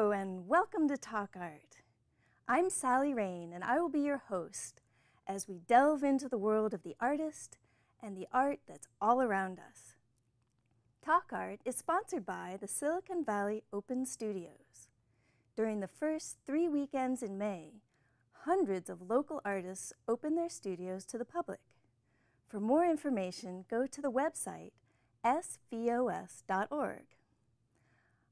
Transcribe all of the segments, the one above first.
Hello and welcome to Talk Art. I'm Sally Rain and I will be your host as we delve into the world of the artist and the art that's all around us. Talk Art is sponsored by the Silicon Valley Open Studios. During the first 3 weekends in May, hundreds of local artists open their studios to the public. For more information, go to the website svos.org.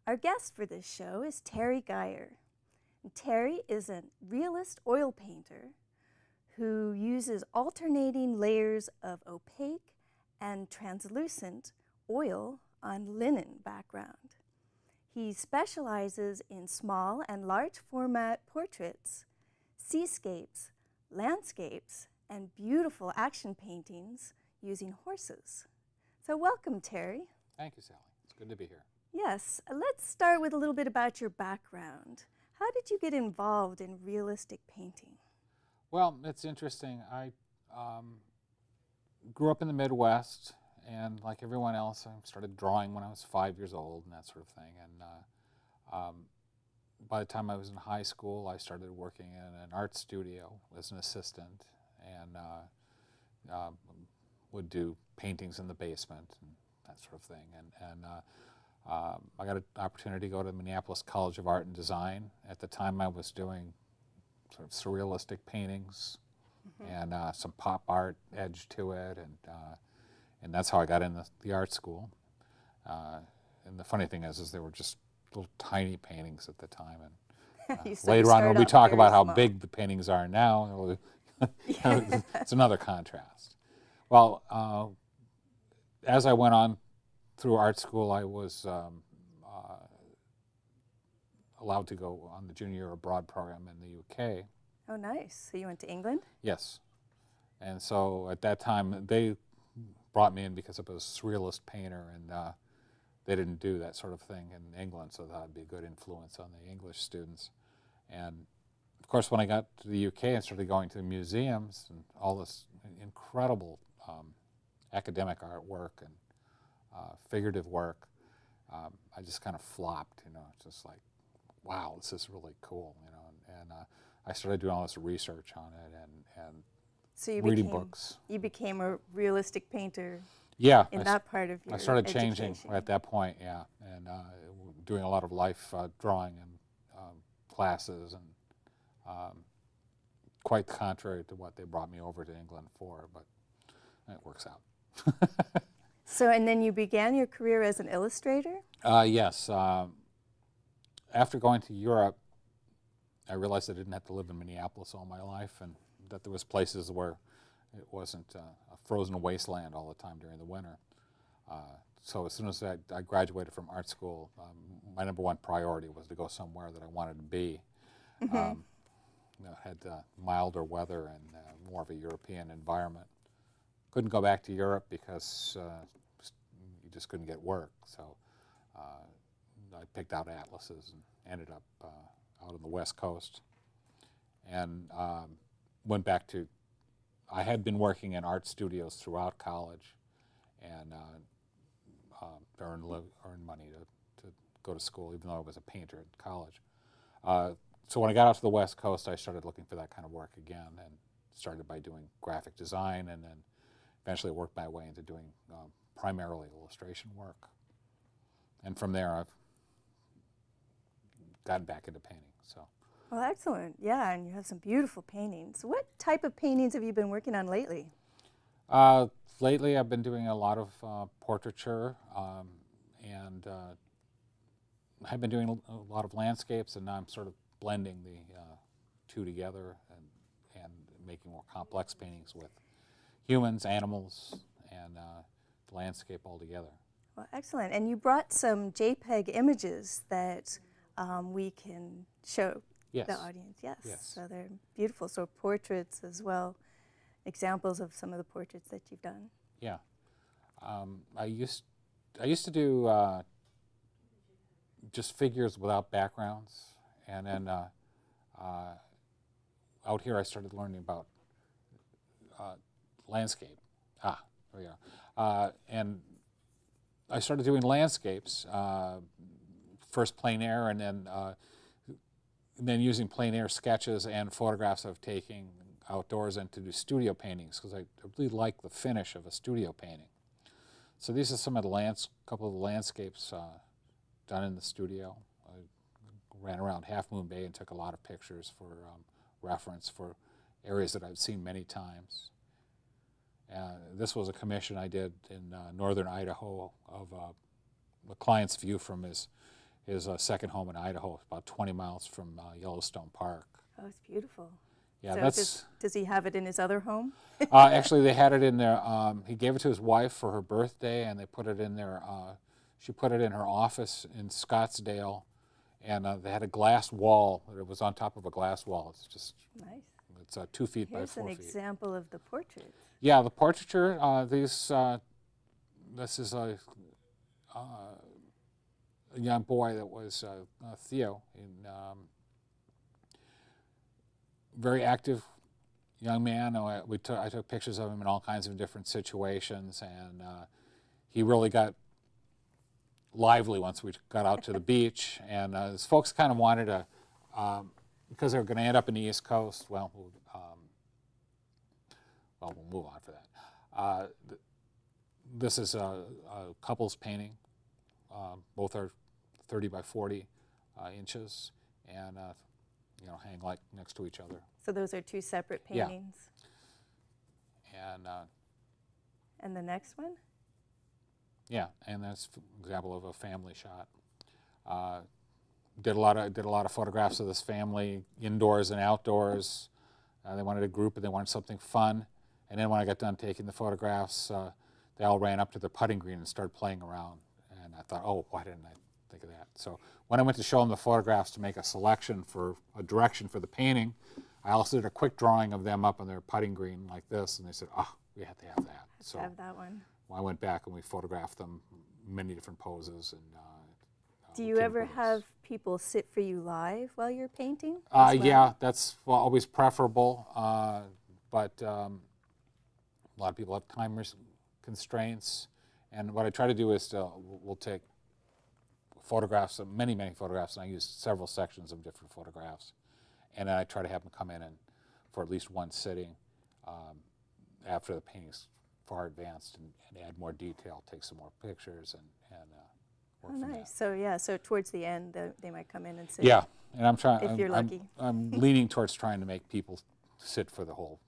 Our guest for this show is Terry Guyer. And Terry is a realist oil painter who uses alternating layers of opaque and translucent oil on linen background. He specializes in small and large format portraits, seascapes, landscapes, and beautiful action paintings using horses. So welcome, Terry. Thank you, Sally. It's good to be here. Yes, let's start with a little bit about your background. How did you get involved in realistic painting? Well, it's interesting. I grew up in the Midwest, and like everyone else, I started drawing when I was 5 years old and that sort of thing. And by the time I was in high school, I started working in an art studio as an assistant, and would do paintings in the basement and that sort of thing. And I got an opportunity to go to the Minneapolis College of Art and Design. At the time, I was doing sort of surrealistic paintings and some pop art edge to it, and that's how I got into the art school. And the funny thing is they were just little tiny paintings at the time, and later on when we talk about how big the paintings are now, it's another contrast. Well, as I went on through art school, I was allowed to go on the junior abroad program in the UK. Oh, nice. So you went to England? Yes. And so at that time, they brought me in because I was a surrealist painter, and they didn't do that sort of thing in England, so that would be a good influence on the English students. And of course, when I got to the UK and started going to museums and all this incredible academic artwork and figurative work, I just kind of flopped, you know, just like, wow, this is really cool, you know, and I started doing all this research on it and reading books. You became a realistic painter. Yeah, in that part of your I started education. Changing at that point, yeah, and doing a lot of life drawing and classes, and quite contrary to what they brought me over to England for, but it works out. So, and then you began your career as an illustrator? Yes. After going to Europe, I realized I didn't have to live in Minneapolis all my life, and that there was places where it wasn't a frozen wasteland all the time during the winter. So as soon as I graduated from art school, my #1 priority was to go somewhere that I wanted to be. You know, had milder weather and more of a European environment. Couldn't go back to Europe because you just couldn't get work. So I picked out atlases and ended up out on the West Coast, and went back to, I had been working in art studios throughout college, and earned money to go to school, even though I was a painter in college. So when I got out to the West Coast, I started looking for that kind of work again, and started by doing graphic design, and then eventually worked my way into doing primarily illustration work. And from there, I've gotten back into painting. So. Well, excellent. Yeah, and you have some beautiful paintings. What type of paintings have you been working on lately? Lately, I've been doing a lot of portraiture, and I've been doing a lot of landscapes, and now I'm sort of blending the two together and making more complex paintings with humans, animals, and the landscape altogether. Well, excellent. And you brought some JPEG images that we can show the audience. Yes. So they're beautiful. So portraits as well, examples of some of the portraits that you've done. Yeah. I used to do just figures without backgrounds, and then out here I started learning about landscape. Ah, there we are. And I started doing landscapes, first plein air, and then And then using plein air sketches and photographs I've taken outdoors and to do studio paintings, because I really like the finish of a studio painting. So these are some of the couple of the landscapes done in the studio. I ran around Half Moon Bay and took a lot of pictures for reference for areas that I've seen many times. This was a commission I did in northern Idaho of the client's view from his second home in Idaho, about 20 miles from Yellowstone Park. Oh, it's beautiful. Yeah, so that's. Does he have it in his other home? Actually, they had it in their. He gave it to his wife for her birthday, and they put it in their. She put it in her office in Scottsdale, and they had a glass wall. It was on top of a glass wall. It's just nice. It's 2 feet Here's by 4 feet. Here's an example of the portrait. Yeah, the portraiture. This is a young boy that was Theo, in, very active young man. I took pictures of him in all kinds of different situations, and he really got lively once we got out to the beach. And his folks kind of wanted to, because they were going to end up in the East Coast. Well, we'll move on for that. This is a couple's painting. Both are 30 by 40 inches, and hang like next to each other. So those are two separate paintings. Yeah. And the next one. Yeah, and that's an example of a family shot. Did a lot of photographs of this family indoors and outdoors. They wanted a group and they wanted something fun. And then when I got done taking the photographs, they all ran up to their putting green and started playing around. And I thought, oh, why didn't I think of that? So when I went to show them the photographs to make a selection for a direction for the painting, I also did a quick drawing of them up on their putting green like this, and they said, oh, we have to have that. So have that one. Well, I went back and we photographed them many different poses. And do you ever have people sit for you live while you're painting? Yeah, that's always preferable. But a lot of people have time constraints. And what I try to do is we'll take photographs, many photographs, and I use several sections of different photographs. And then I try to have them come in and for at least one sitting after the painting's far advanced and add more detail, take some more pictures, and work from that. So yeah, so towards the end, they might come in and sit. Yeah, and I'm trying. If you're lucky. I'm leaning towards trying to make people sit for the whole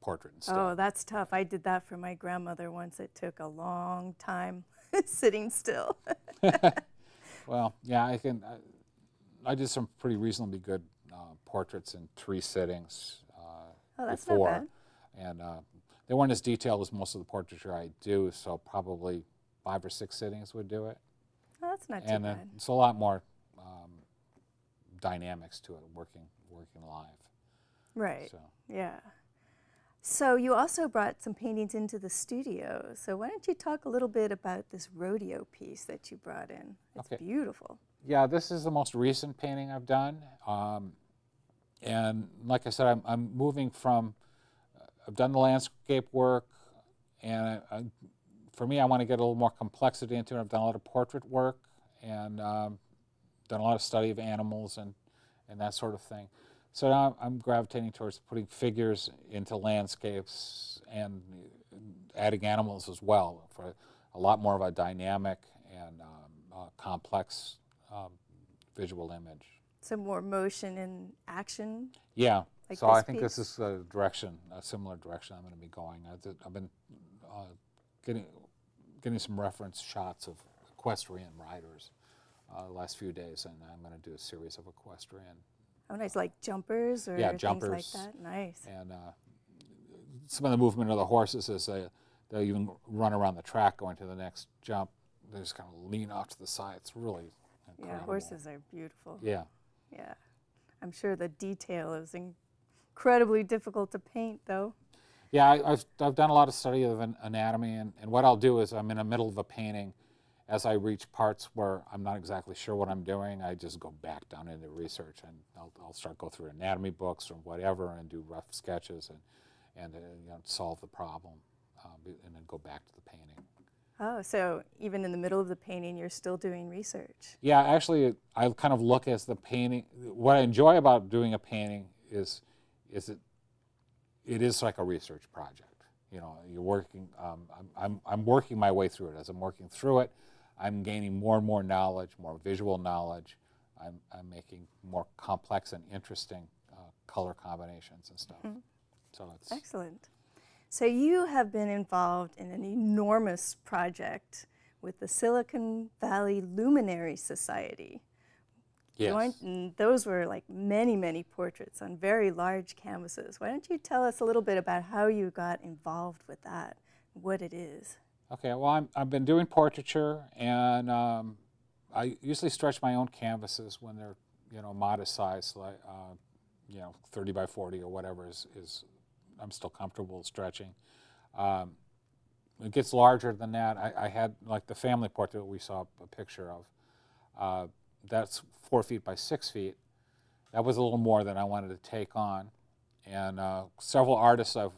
portrait and stuff. Oh, that's tough. I did that for my grandmother once. It took a long time sitting still. Well, yeah, I did some pretty reasonably good portraits in 3 sittings before. Oh, that's not bad. And they weren't as detailed as most of the portraiture I do, so probably 5 or 6 sittings would do it. Oh, that's not too bad. And it's a lot more dynamics to it, working live. Right, so. Yeah. So you also brought some paintings into the studio. So why don't you talk a little bit about this rodeo piece that you brought in? It's okay. Beautiful. Yeah, this is the most recent painting I've done. And like I said, I'm moving from, I've done the landscape work, and for me, I want to get a little more complexity into it. I've done a lot of portrait work and done a lot of study of animals and that sort of thing. So now I'm gravitating towards putting figures into landscapes and adding animals as well for a lot more of a dynamic and complex visual image. Some more motion and action? Yeah. Like so I think this is a direction, a similar direction I'm going to be going. I've been getting some reference shots of equestrian riders the last few days, and I'm going to do a series of equestrian. Oh, nice, like jumpers or jumpers, things like that? Nice. And some of the movement of the horses is they'll even run around the track going to the next jump. They just kind of lean off to the side. It's really incredible. Yeah, horses are beautiful. Yeah. Yeah. I'm sure the detail is incredibly difficult to paint, though. Yeah, I've done a lot of study of anatomy, and what I'll do is I'm in the middle of a painting. As I reach parts where I'm not exactly sure what I'm doing, I just go back down into research, and I'll start go through anatomy books or whatever and do rough sketches and solve the problem, and then go back to the painting. Oh, so even in the middle of the painting, you're still doing research. Yeah, actually, I kind of look as the painting. What I enjoy about doing a painting is it is like a research project. You know, you're working. I'm working my way through it. As I'm working through it, I'm gaining more and more knowledge, more visual knowledge. I'm making more complex and interesting color combinations and stuff. Mm-hmm. So it's excellent. So you have been involved in an enormous project with the Silicon Valley Luminary Society. Yes. And those were like many, many portraits on very large canvases. Why don't you tell us a little bit about how you got involved with that, what it is? Okay, well, I've been doing portraiture, and I usually stretch my own canvases when they're, you know, modest size, like, you know, 30 by 40 or whatever is I'm still comfortable stretching. It gets larger than that. I had like the family portrait we saw a picture of. That's 4 feet by 6 feet. That was a little more than I wanted to take on. And several artists I've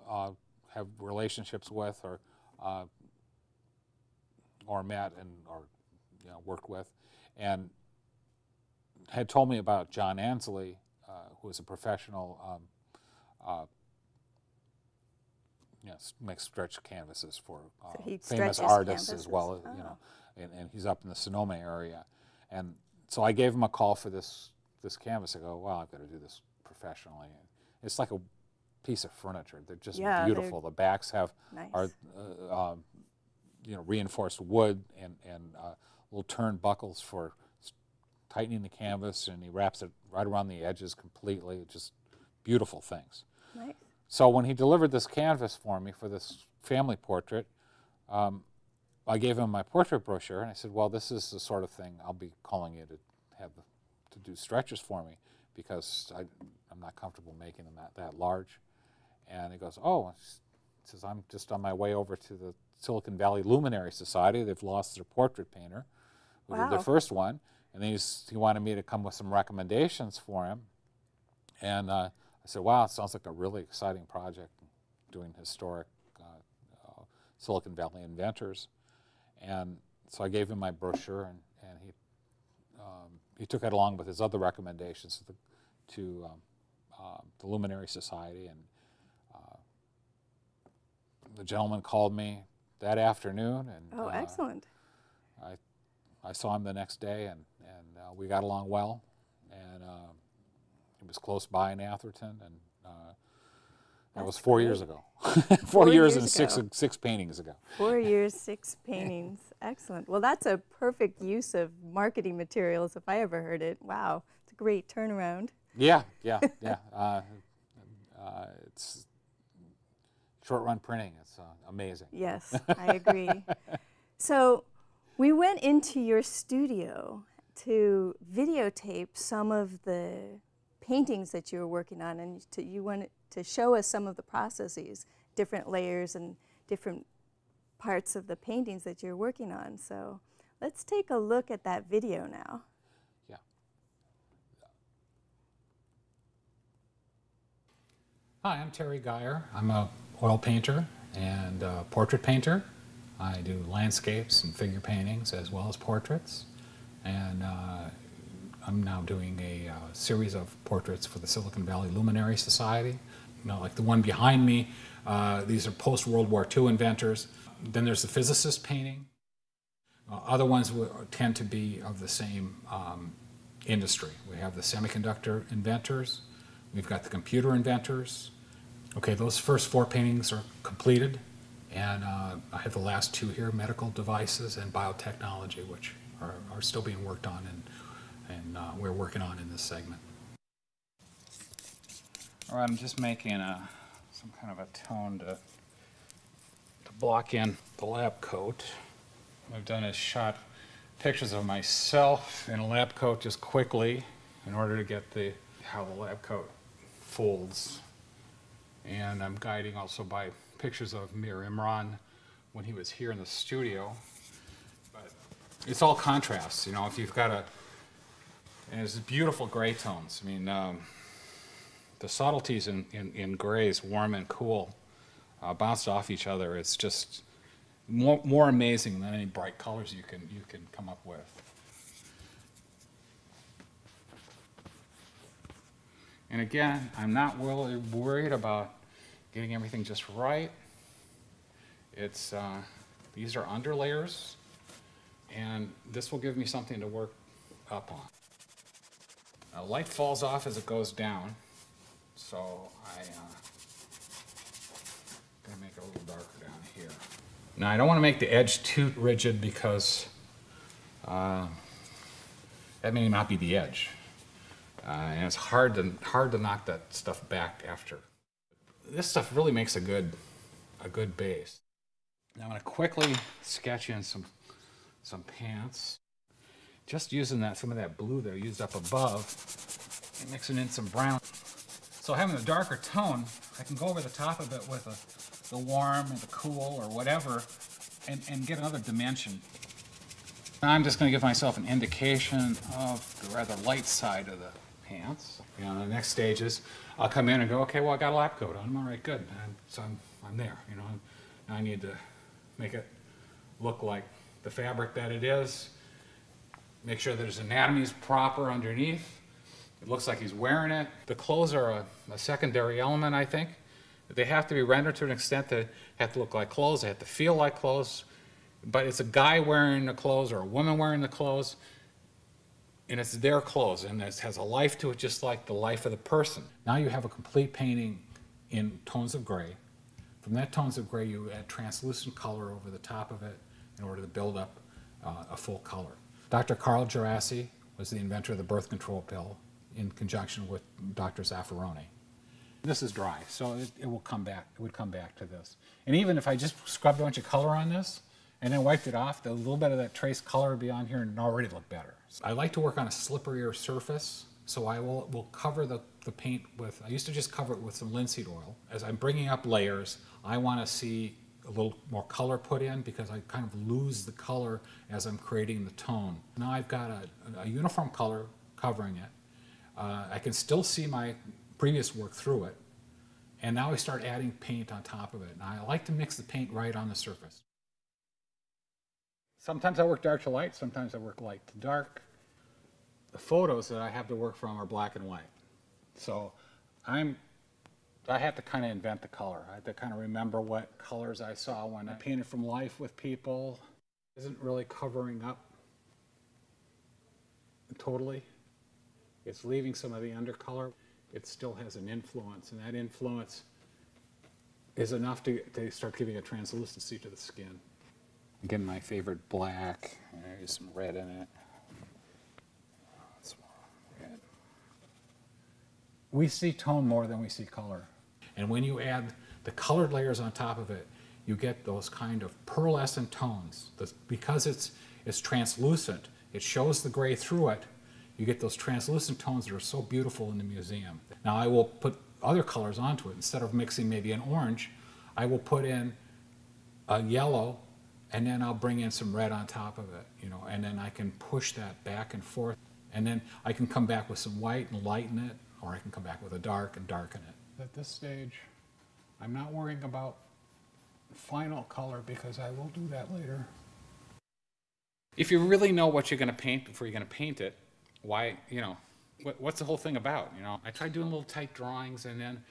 have relationships with or met and or you know, worked with, and had told me about John Ansley, who is a professional, you know, makes stretch canvases for so famous artists canvases. As well, as, you know, and he's up in the Sonoma area, and so I gave him a call for this canvas. I go, well, I've got to do this professionally. And it's like a piece of furniture. They're just beautiful. They're the backs have nice. You know, reinforced wood and little turnbuckles for tightening the canvas, and he wraps it right around the edges completely. Just beautiful things. Nice. So when he delivered this canvas for me for this family portrait, I gave him my portrait brochure, and I said, well, this is the sort of thing I'll be calling you to have to do stretches for me, because I'm not comfortable making them that large. And he goes, oh, he says, I'm just on my way over to the Silicon Valley Luminary Society. They've lost their portrait painter, who wow. did their first one. And he wanted me to come with some recommendations for him. And I said, wow, it sounds like a really exciting project, doing historic Silicon Valley inventors. And so I gave him my brochure, and he took it along with his other recommendations to the Luminary Society. And the gentleman called me that afternoon. And, oh, excellent. I saw him the next day, and we got along well, and it was close by in Atherton, and that was 4 years ago. Four years and six paintings ago. 4 years, 6 paintings. Excellent. Well, that's a perfect use of marketing materials if I ever heard it. Wow, it's a great turnaround. Yeah, yeah, yeah. It's short-run printing. It's amazing. Yes, I agree. So. We went into your studio to videotape some of the paintings that you were working on, and you wanted to show us some of the processes, different layers and different parts of the paintings that you're working on. So let's take a look at that video now. Yeah. Hi, I'm Terry Guyer. I'm an oil painter and a portrait painter. I do landscapes and figure paintings as well as portraits, and I'm now doing a series of portraits for the Silicon Valley Luminary Society. You know, like the one behind me, these are post-World War II inventors. Then there's the physicist painting. Other ones tend to be of the same industry. We have the semiconductor inventors, we've got the computer inventors. Okay, those first 4 paintings are completed. And I have the last 2 here, medical devices and biotechnology, which are still being worked on and we're working on in this segment. All right, I'm just making some kind of a tone to block in the lab coat. What I've done is shot pictures of myself in a lab coat just quickly in order to get how the lab coat folds. And I'm guiding also by pictures of Mir Imran when he was here in the studio. But it's all contrasts, you know, if you've got and it's beautiful gray tones. I mean, the subtleties in grays, warm and cool, bounced off each other. It's just more amazing than any bright colors you can come up with. And again, I'm not really worried about getting everything just right. It's these are underlayers, and this will give me something to work up on. Now, light falls off as it goes down, so I'm gonna make it a little darker down here. Now, I don't want to make the edge too rigid because that may not be the edge. And it's hard to knock that stuff back after. This stuff really makes a good base. Now I'm going to quickly sketch in some pants. Just using that some of that blue there used up above, and mixing in some brown. So having a darker tone, I can go over the top of it with the warm or the cool or whatever, and get another dimension. I'm just going to give myself an indication of the rather light side of the pants. You know, the next stage is I'll come in and go, okay, well, I got a lab coat on. I'm all right, good. So I'm there. You know, I need to make it look like the fabric that it is. Make sure that his anatomy is proper underneath. It looks like he's wearing it. The clothes are a secondary element, I think. They have to be rendered to an extent that have to look like clothes. They have to feel like clothes. But it's a guy wearing the clothes or a woman wearing the clothes, and it's their clothes, and it has a life to it just like the life of the person. Now you have a complete painting in tones of gray. From that tones of gray, you add translucent color over the top of it in order to build up a full color. Dr. Carl Djerassi was the inventor of the birth control pill in conjunction with Dr. Zaffaroni. This is dry, so it will come back. It would come back to this. And even if I just scrubbed a bunch of color on this and then wiped it off, a little bit of that trace color would be on here and already look better. I like to work on a slipperier surface, so I will cover the paint with, I used to just cover it with some linseed oil. As I'm bringing up layers, I want to see a little more color put in because I kind of lose the color as I'm creating the tone. Now I've got a uniform color covering it. I can still see my previous work through it, and now I start adding paint on top of it. And I like to mix the paint right on the surface. Sometimes I work dark to light, sometimes I work light to dark. The photos that I have to work from are black and white. So I have to kind of invent the color. I have to kind of remember what colors I saw when I painted from life with people. Isn't really covering up totally. It's leaving some of the undercolor. It still has an influence, and that influence is enough to start giving a translucency to the skin. Again, my favorite black. There's some red in it. That's red. We see tone more than we see color. And when you add the colored layers on top of it, you get those kind of pearlescent tones. Because it's translucent, it shows the gray through it. You get those translucent tones that are so beautiful in the museum. Now I will put other colors onto it. Instead of mixing maybe an orange, I will put in a yellow, and then I'll bring in some red on top of it, you know, and then I can push that back and forth. And then I can come back with some white and lighten it, or I can come back with a dark and darken it. At this stage, I'm not worrying about final color because I will do that later. If you really know what you're going to paint before you're going to paint it, why, you know, what's the whole thing about, you know? I try doing little tight drawings and then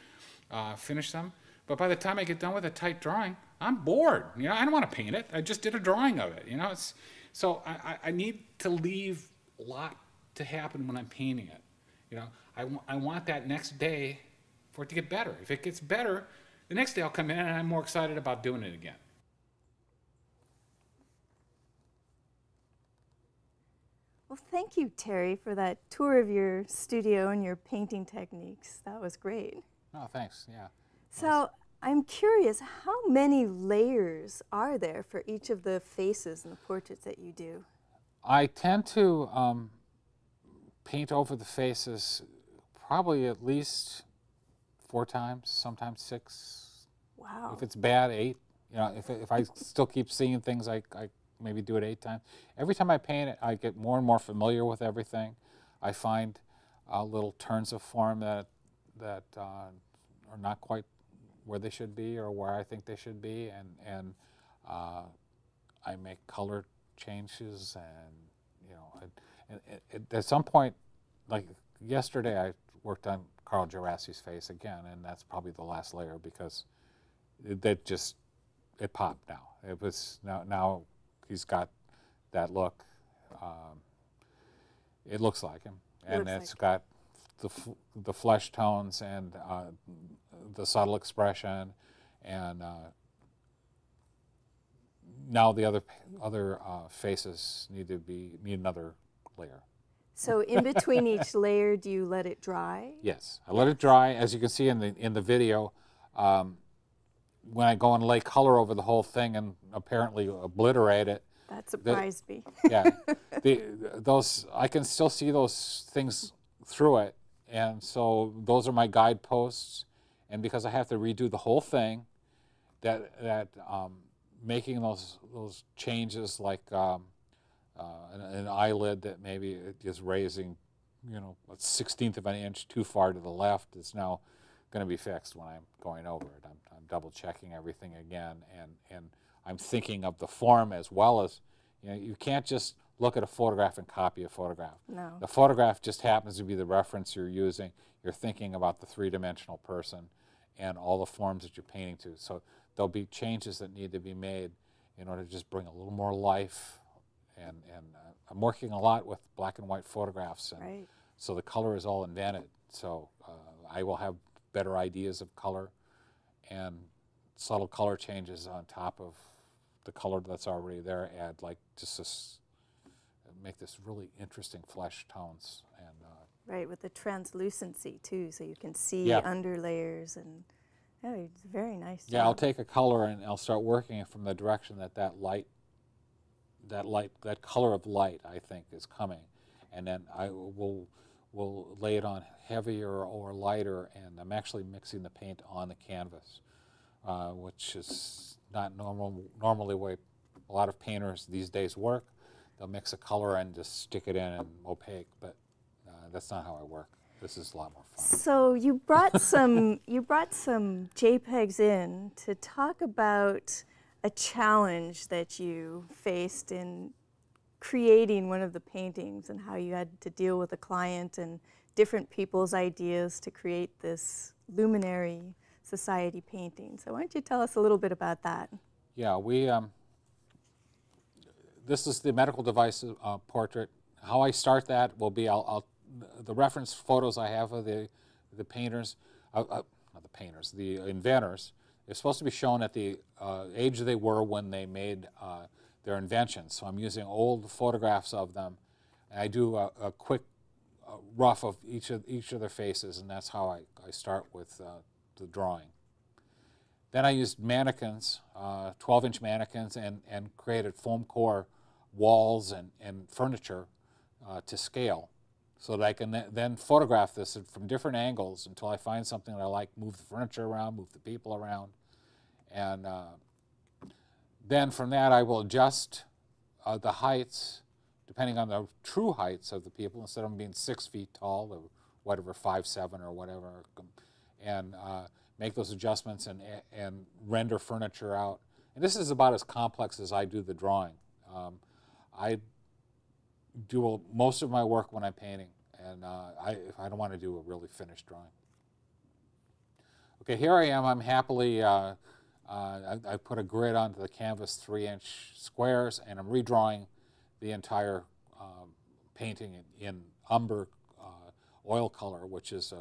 finish them, but by the time I get done with a tight drawing, I'm bored, you know? I don't want to paint it. I just did a drawing of it, you know? So I need to leave a lot to happen when I'm painting it, you know? I want that next day for it to get better. If it gets better, the next day I'll come in and I'm more excited about doing it again. Well, thank you, Terry, for that tour of your studio and your painting techniques. That was great. Oh, thanks, yeah. So I'm curious, how many layers are there for each of the faces and the portraits that you do? I tend to paint over the faces probably at least 4 times, sometimes 6. Wow. If it's bad, 8. You know, if I still keep seeing things, I maybe do it 8 times. Every time I paint it, I get more and more familiar with everything. I find little turns of form that are not quite where they should be or where I think they should be, and I make color changes, and you know, at some point, like yesterday, I worked on Carl Djerassi's face again, and that's probably the last layer because that just it popped now. It was now he's got that look. It looks like him, and it's got the flesh tones and the subtle expression, and now the other faces need another layer. So in between each layer, do you let it dry? Yes, I let it dry. As you can see in the video, when I go and lay color over the whole thing and apparently obliterate it. That surprised me. Yeah, those I can still see those things through it, and so those are my guideposts. And because I have to redo the whole thing, that making those changes, like an eyelid that maybe is raising, you know, a 1/16 of an inch too far to the left, is now going to be fixed when I'm going over it. I'm double checking everything again, and I'm thinking of the form as well as, you know, you can't just look at a photograph and copy a photograph. No. The photograph just happens to be the reference you're using. You're thinking about the three-dimensional person and all the forms that you're painting to. So there'll be changes that need to be made in order to just bring a little more life. And I'm working a lot with black and white photographs, and right. So the color is all invented. So I will have better ideas of color and subtle color changes on top of the color that's already there, add like just this, make this really interesting flesh tones. And right, with the translucency too, so you can see under layers, and it's very nice. Yeah, I'll take a color and I'll start working it from the direction that color of light I think is coming, and then I will lay it on heavier or lighter, and I'm actually mixing the paint on the canvas, which is not normally way a lot of painters these days work. They'll mix a color and just stick it in and opaque, but that's not how I work. This is a lot more fun. So you brought some JPEGs in to talk about a challenge that you faced in creating one of the paintings, and how you had to deal with a client and different people's ideas to create this Luminary Society painting. So why don't you tell us a little bit about that? Yeah, we. This is the medical device portrait. How I start that will be the reference photos I have of the painters, not the painters, the inventors. It's supposed to be shown at the age they were when they made their inventions. So I'm using old photographs of them, and I do a quick rough of each of their faces, and that's how I start with the drawing. Then I used mannequins, 12-inch mannequins, and created foam core walls and furniture to scale, so that I can then photograph this from different angles until I find something that I like, move the furniture around, move the people around. And then from that, I will adjust the heights, depending on the true heights of the people, instead of them being 6 feet tall, or whatever, 5'7" or whatever, and make those adjustments and render furniture out. And this is about as complex as I do the drawing. I do most of my work when I'm painting, and I don't want to do a really finished drawing. Okay, here I am. I'm happily, I put a grid onto the canvas, 3-inch squares, and I'm redrawing the entire painting in umber oil color, which is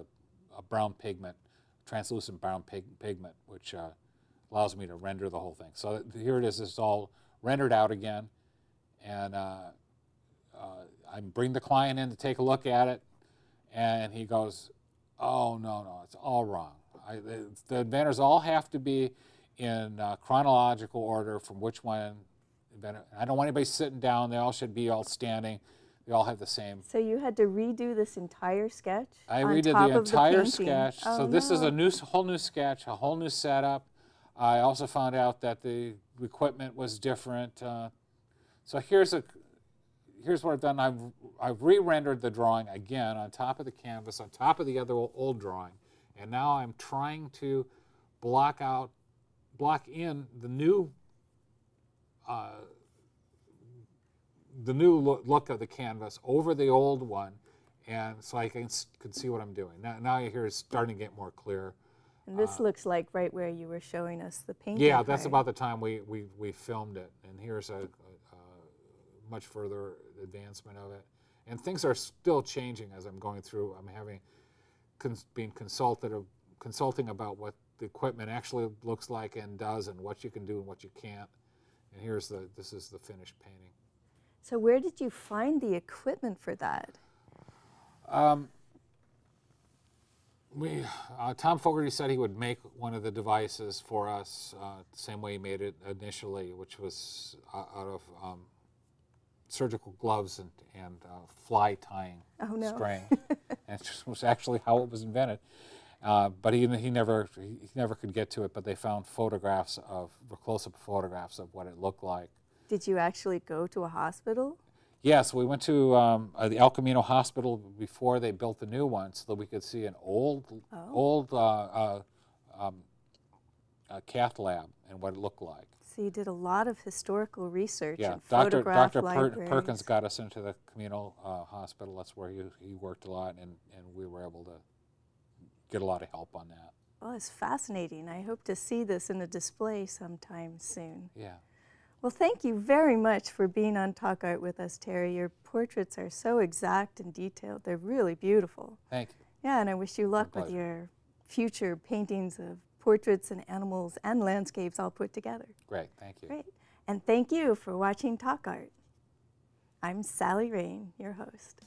a brown pigment, translucent brown pigment, which allows me to render the whole thing. So here it is, it's all rendered out again, and I bring the client in to take a look at it, and he goes, oh, no, it's all wrong. The inventors all have to be in chronological order from which one invented. I don't want anybody sitting down, they all should be all standing. They all have the same. So you had to redo this entire sketch? I redid the entire sketch. Oh, so this is a whole new sketch, a whole new setup. I also found out that the equipment was different. So here's what I've done. I've re-rendered the drawing again on top of the canvas, on top of the other old drawing, and now I'm trying to block in the new the new look of the canvas over the old one, and so I can see what I'm doing. Now here it's starting to get more clear. And this looks like right where you were showing us the painting. Yeah, that's about the time we filmed it, and here's a much further advancement of it. And things are still changing as I'm going through. I'm having consulting about what the equipment actually looks like and does, and what you can do and what you can't. And here's this is the finished painting. So where did you find the equipment for that? Tom Fogarty said he would make one of the devices for us, the same way he made it initially, which was out of surgical gloves and fly tying string. And it was actually how it was invented. But he never could get to it, but they found photographs of, close-up photographs of what it looked like. Did you actually go to a hospital? Yes, we went to the El Camino Hospital before they built the new one, so that we could see an old cath lab and what it looked like. So you did a lot of historical research. Yeah, and Dr. Perkins got us into the communal hospital. That's where he worked a lot, and we were able to get a lot of help on that. Well, it's fascinating. I hope to see this in a display sometime soon. Yeah. Well, thank you very much for being on Talk Art with us, Terry. Your portraits are so exact and detailed. They're really beautiful. Thank you. Yeah, and I wish you luck with your future paintings of portraits and animals and landscapes all put together. Great, thank you. Great, and thank you for watching Talk Art. I'm Sally Rain, your host.